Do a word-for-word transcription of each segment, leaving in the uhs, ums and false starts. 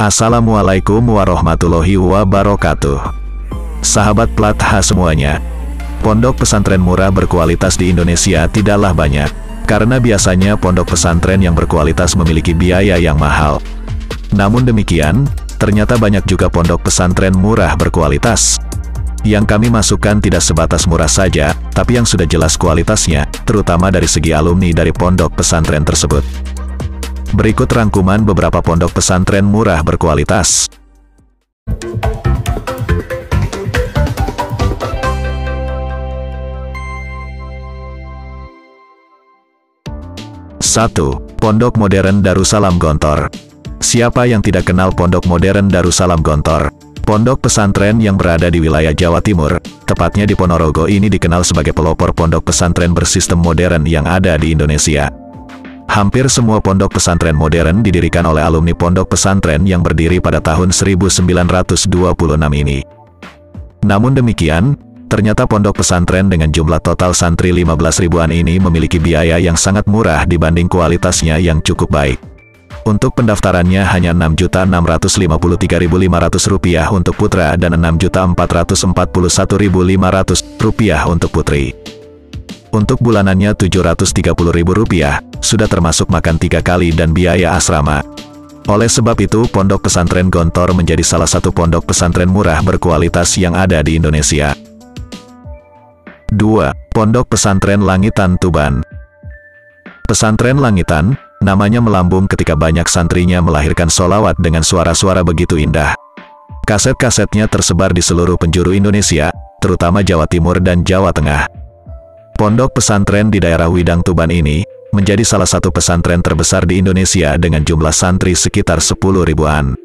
Assalamualaikum warahmatullahi wabarakatuh. Sahabat Pelathah semuanya, pondok pesantren murah berkualitas di Indonesia tidaklah banyak, karena biasanya pondok pesantren yang berkualitas memiliki biaya yang mahal. Namun demikian, ternyata banyak juga pondok pesantren murah berkualitas. Yang kami masukkan tidak sebatas murah saja, tapi yang sudah jelas kualitasnya, terutama dari segi alumni dari pondok pesantren tersebut. Berikut rangkuman beberapa pondok pesantren murah berkualitas. satu. Pondok Modern Darussalam Gontor. Siapa yang tidak kenal Pondok Modern Darussalam Gontor? Pondok pesantren yang berada di wilayah Jawa Timur, tepatnya di Ponorogo ini dikenal sebagai pelopor pondok pesantren bersistem modern yang ada di Indonesia. Hampir semua pondok pesantren modern didirikan oleh alumni pondok pesantren yang berdiri pada tahun seribu sembilan ratus dua puluh enam ini. Namun demikian, ternyata pondok pesantren dengan jumlah total santri lima belas ribuan ini memiliki biaya yang sangat murah dibanding kualitasnya yang cukup baik. Untuk pendaftarannya hanya enam juta enam ratus lima puluh tiga ribu lima ratus rupiah untuk putra dan enam juta empat ratus empat puluh satu ribu lima ratus rupiah untuk putri. Untuk bulanannya tujuh ratus tiga puluh ribu rupiah, sudah termasuk makan tiga kali dan biaya asrama. Oleh sebab itu, Pondok Pesantren Gontor menjadi salah satu pondok pesantren murah berkualitas yang ada di Indonesia. dua. Pondok Pesantren Langitan Tuban. Pesantren Langitan, namanya melambung ketika banyak santrinya melahirkan sholawat dengan suara-suara begitu indah. Kaset-kasetnya tersebar di seluruh penjuru Indonesia, terutama Jawa Timur dan Jawa Tengah. Pondok pesantren di daerah Widang Tuban ini menjadi salah satu pesantren terbesar di Indonesia dengan jumlah santri sekitar sepuluh ribuan.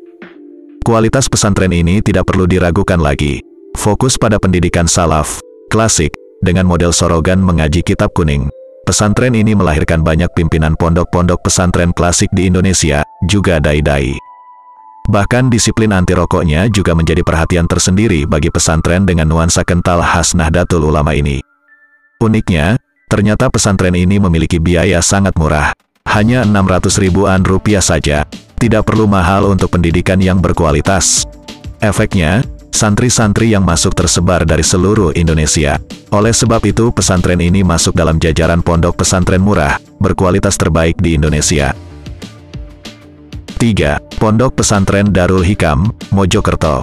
Kualitas pesantren ini tidak perlu diragukan lagi. Fokus pada pendidikan salaf, klasik, dengan model sorogan mengaji kitab kuning. Pesantren ini melahirkan banyak pimpinan pondok-pondok pesantren klasik di Indonesia, juga dai-dai. Bahkan disiplin anti rokoknya juga menjadi perhatian tersendiri bagi pesantren dengan nuansa kental khas Nahdlatul Ulama ini. Uniknya, ternyata pesantren ini memiliki biaya sangat murah, hanya enam ratus ribuan rupiah saja. Tidak perlu mahal untuk pendidikan yang berkualitas. Efeknya, santri-santri yang masuk tersebar dari seluruh Indonesia. Oleh sebab itu, pesantren ini masuk dalam jajaran pondok pesantren murah, berkualitas terbaik di Indonesia. tiga. Pondok Pesantren Darul Hikam, Mojokerto.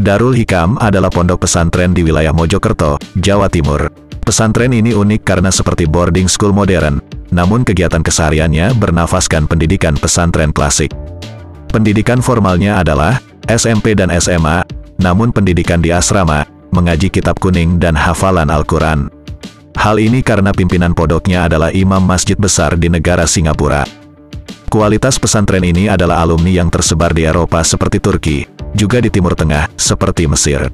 Darul Hikam adalah pondok pesantren di wilayah Mojokerto, Jawa Timur. Pesantren ini unik karena seperti boarding school modern, namun kegiatan kesehariannya bernafaskan pendidikan pesantren klasik. Pendidikan formalnya adalah S M P dan S M A, namun pendidikan di asrama, mengaji kitab kuning dan hafalan Al-Quran. Hal ini karena pimpinan pondoknya adalah imam masjid besar di negara Singapura. Kualitas pesantren ini adalah alumni yang tersebar di Eropa seperti Turki, juga di Timur Tengah seperti Mesir.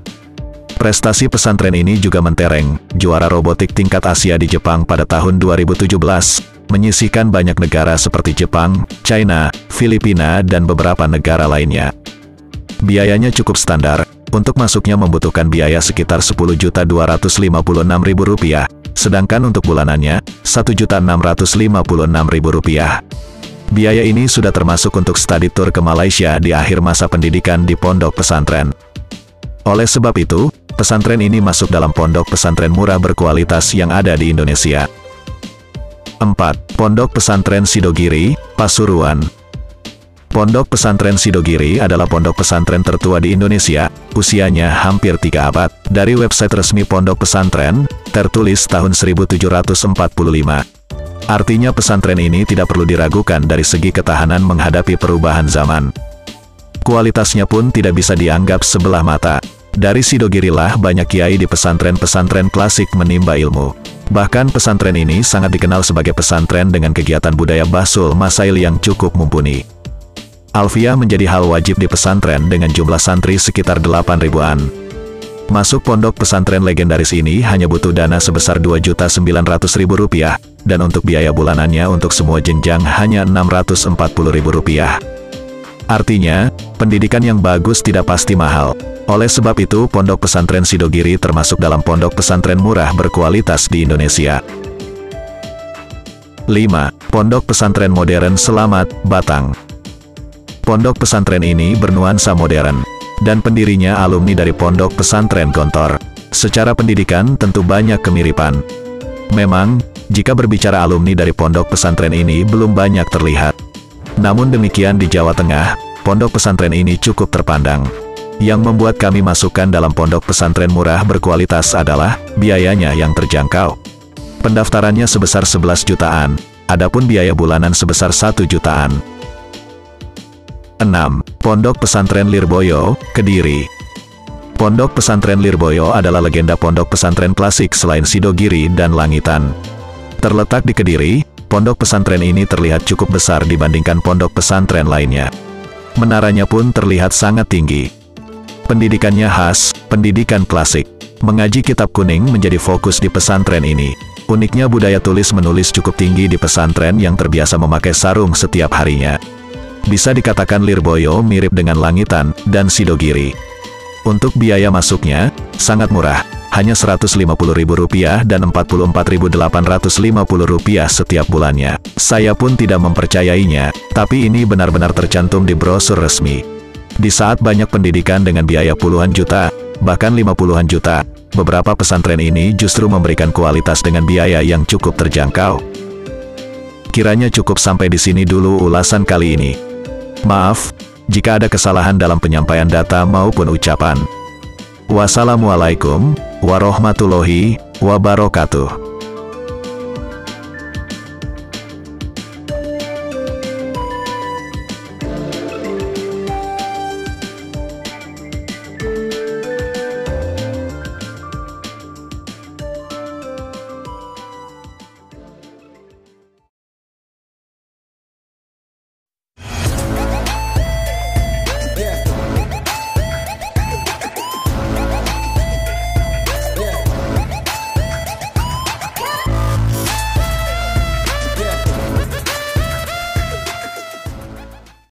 Prestasi pesantren ini juga mentereng, juara robotik tingkat Asia di Jepang pada tahun dua ribu tujuh belas, menyisihkan banyak negara seperti Jepang, China, Filipina, dan beberapa negara lainnya. Biayanya cukup standar, untuk masuknya membutuhkan biaya sekitar sepuluh juta dua ratus lima puluh enam ribu rupiah, sedangkan untuk bulanannya, satu juta enam ratus lima puluh enam ribu rupiah. Biaya ini sudah termasuk untuk study tour ke Malaysia di akhir masa pendidikan di pondok pesantren. Oleh sebab itu, pesantren ini masuk dalam pondok pesantren murah berkualitas yang ada di Indonesia. empat. Pondok Pesantren Sidogiri, Pasuruan. Pondok Pesantren Sidogiri adalah pondok pesantren tertua di Indonesia, usianya hampir tiga abad. Dari website resmi pondok pesantren, tertulis tahun seribu tujuh ratus empat puluh lima. Artinya pesantren ini tidak perlu diragukan dari segi ketahanan menghadapi perubahan zaman. Kualitasnya pun tidak bisa dianggap sebelah mata. Dari Sidogirilah banyak kiai di pesantren-pesantren klasik menimba ilmu. Bahkan pesantren ini sangat dikenal sebagai pesantren dengan kegiatan budaya basul masail yang cukup mumpuni. Alfiyah menjadi hal wajib di pesantren dengan jumlah santri sekitar delapan ribuan. Masuk pondok pesantren legendaris ini hanya butuh dana sebesar dua juta sembilan ratus ribu rupiah, dan untuk biaya bulanannya untuk semua jenjang hanya enam ratus empat puluh ribu rupiah. Artinya, pendidikan yang bagus tidak pasti mahal. Oleh sebab itu, Pondok Pesantren Sidogiri termasuk dalam pondok pesantren murah berkualitas di Indonesia. lima. Pondok Pesantren Modern Selamat, Batang. Pondok pesantren ini bernuansa modern, dan pendirinya alumni dari Pondok Pesantren Gontor. Secara pendidikan tentu banyak kemiripan. Memang, jika berbicara alumni dari pondok pesantren ini belum banyak terlihat. Namun demikian di Jawa Tengah, pondok pesantren ini cukup terpandang. Yang membuat kami masukkan dalam pondok pesantren murah berkualitas adalah biayanya yang terjangkau. Pendaftarannya sebesar sebelas jutaan, adapun biaya bulanan sebesar satu jutaan. enam. Pondok Pesantren Lirboyo, Kediri. Pondok Pesantren Lirboyo adalah legenda pondok pesantren klasik selain Sidogiri dan Langitan. Terletak di Kediri, pondok pesantren ini terlihat cukup besar dibandingkan pondok pesantren lainnya. Menaranya pun terlihat sangat tinggi. Pendidikannya khas, pendidikan klasik. Mengaji kitab kuning menjadi fokus di pesantren ini. Uniknya budaya tulis-menulis cukup tinggi di pesantren yang terbiasa memakai sarung setiap harinya. Bisa dikatakan Lirboyo mirip dengan Langitan dan Sidogiri. Untuk biaya masuknya, sangat murah, hanya seratus lima puluh ribu rupiah dan empat puluh empat ribu delapan ratus lima puluh rupiah setiap bulannya. Saya pun tidak mempercayainya, tapi ini benar-benar tercantum di brosur resmi. Di saat banyak pendidikan dengan biaya puluhan juta, bahkan lima puluhan juta, beberapa pesantren ini justru memberikan kualitas dengan biaya yang cukup terjangkau. Kiranya cukup sampai di sini dulu ulasan kali ini. Maaf, jika ada kesalahan dalam penyampaian data maupun ucapan. Wassalamualaikum warahmatullahi wabarakatuh.